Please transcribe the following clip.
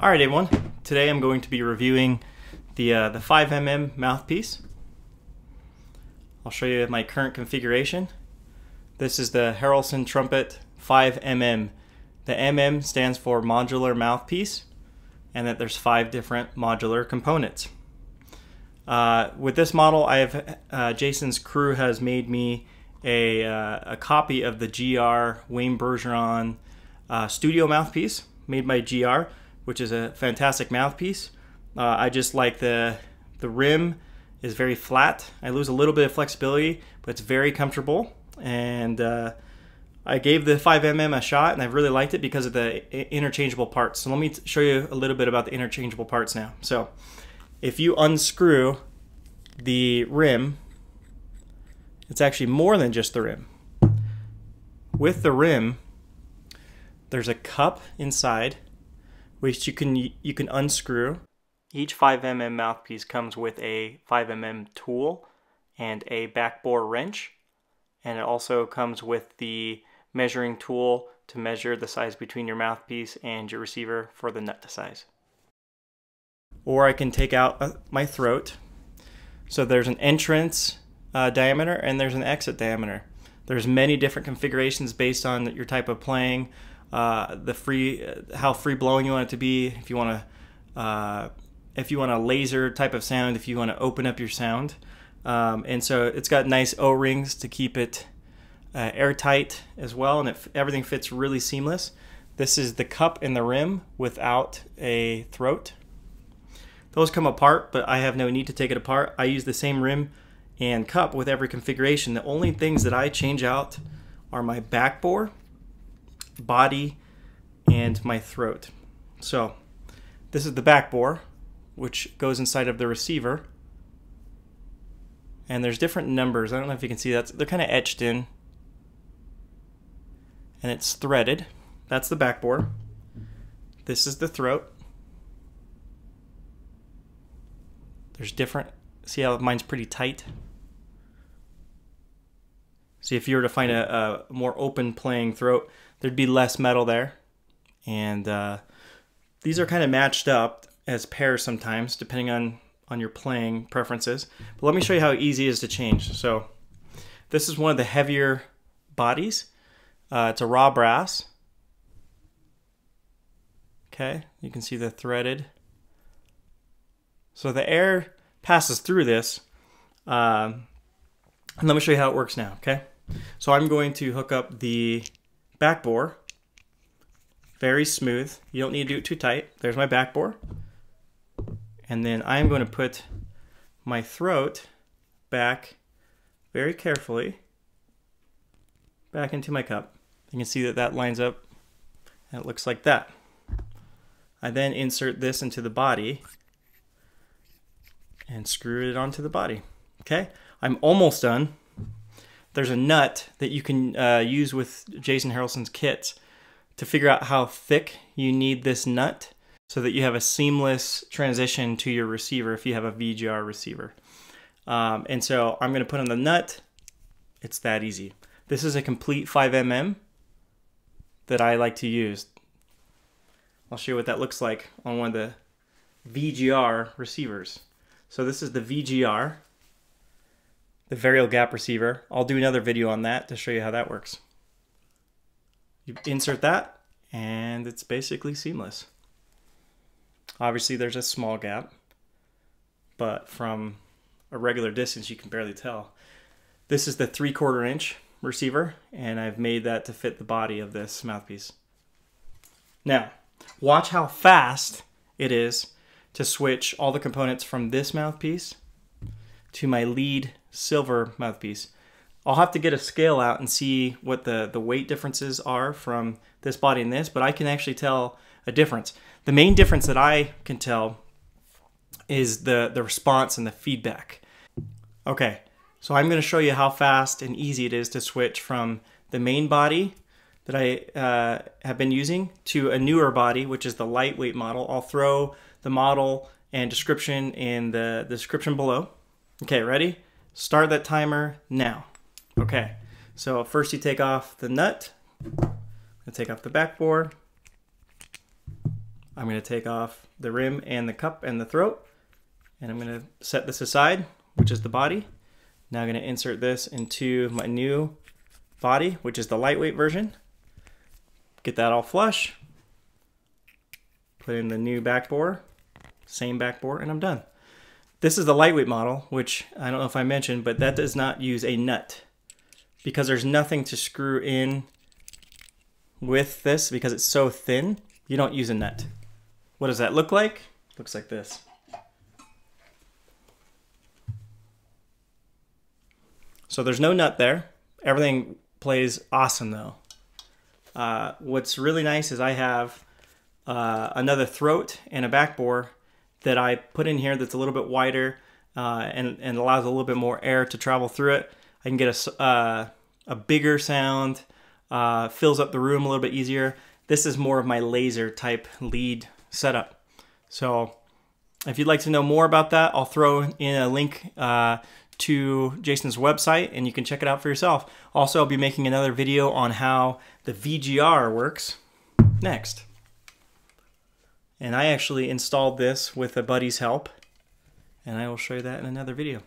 Alright everyone, today I'm going to be reviewing the 5mm mouthpiece. I'll show you my current configuration. This is the Harrelson Trumpet 5mm. The MM stands for modular mouthpiece, and that there's 5 different modular components. With this model, I have Jason's crew has made me a copy of the GR Wayne Bergeron studio mouthpiece made by GR, which is a fantastic mouthpiece. I just like the rim is very flat. I lose a little bit of flexibility, but it's very comfortable. And I gave the 5mm a shot, and I really liked it because of the interchangeable parts. So let me show you a little bit about the interchangeable parts now. So if you unscrew the rim, it's actually more than just the rim. With the rim, there's a cup inside, which you can unscrew. Each 5mm mouthpiece comes with a 5mm tool and a backbore wrench, and it also comes with the measuring tool to measure the size between your mouthpiece and your receiver for the nut size. Or I can take out my throat. So there's an entrance diameter and there's an exit diameter. There's many different configurations based on your type of playing. How free blowing you want it to be, if you want to a laser type of sound, if you want to open up your sound, and so it's got nice O-rings to keep it airtight as well, and everything fits really seamless. This is the cup and the rim without a throat. Those come apart, but I have no need to take it apart. I use the same rim and cup with every configuration. The only things that I change out are my backbore, body, and my throat. So this is the back bore, which goes inside of the receiver, and there's different numbers. I don't know if you can see that. They're kind of etched in, and it's threaded. That's the back bore. This is the throat. There's different, see how mine's pretty tight. See, if you were to find a more open playing throat, there'd be less metal there. And these are kind of matched up as pairs sometimes, depending on your playing preferences. But let me show you how easy it is to change. So this is one of the heavier bodies. It's a raw brass. Okay, you can see the threaded. So the air passes through this. And let me show you how it works now, okay? So I'm going to hook up the back bore, very smooth. You don't need to do it too tight. There's my back bore. And then I'm going to put my throat back very carefully back into my cup. You can see that that lines up and it looks like that. I then insert this into the body and screw it onto the body, okay? I'm almost done. There's a nut that you can use with Jason Harrelson's kits to figure out how thick you need this nut so that you have a seamless transition to your receiver if you have a VGR receiver. And so I'm going to put on the nut. It's that easy. This is a complete 5mm that I like to use. I'll show you what that looks like on one of the VGR receivers. So this is the VGR. The Variable Gap receiver. I'll do another video on that to show you how that works. You insert that, and it's basically seamless. Obviously, there's a small gap, but from a regular distance, you can barely tell. This is the 3/4 inch receiver, and I've made that to fit the body of this mouthpiece. Now, watch how fast it is to switch all the components from this mouthpiece to my lead silver mouthpiece. I'll have to get a scale out and see what the weight differences are from this body and this, but I can actually tell a difference. The main difference that I can tell is the response and the feedback. Okay, so I'm going to show you how fast and easy it is to switch from the main body that I have been using to a newer body, which is the lightweight model. I'll throw the model and description in the description below. Okay, ready? Start that timer now. Okay, so first you take off the nut. I take off the backboard. I'm going to take off the rim and the cup and the throat, and I'm going to set this aside, which is the body. Now I'm going to insert this into my new body, which is the lightweight version. Get that all flush, put in the new back bore, same back bore, and I'm done. This is the lightweight model, which I don't know if I mentioned, but that does not use a nut because there's nothing to screw in with this because it's so thin. You don't use a nut. What does that look like? Looks like this. So there's no nut there. Everything plays awesome though. What's really nice is I have another throat and a back bore that I put in here that's a little bit wider and allows a little bit more air to travel through it. I can get a bigger sound, fills up the room a little bit easier. This is more of my laser type lead setup. So if you'd like to know more about that, I'll throw in a link to Jason's website and you can check it out for yourself. Also, I'll be making another video on how the VGR works next. And I actually installed this with a buddy's help, and I will show you that in another video.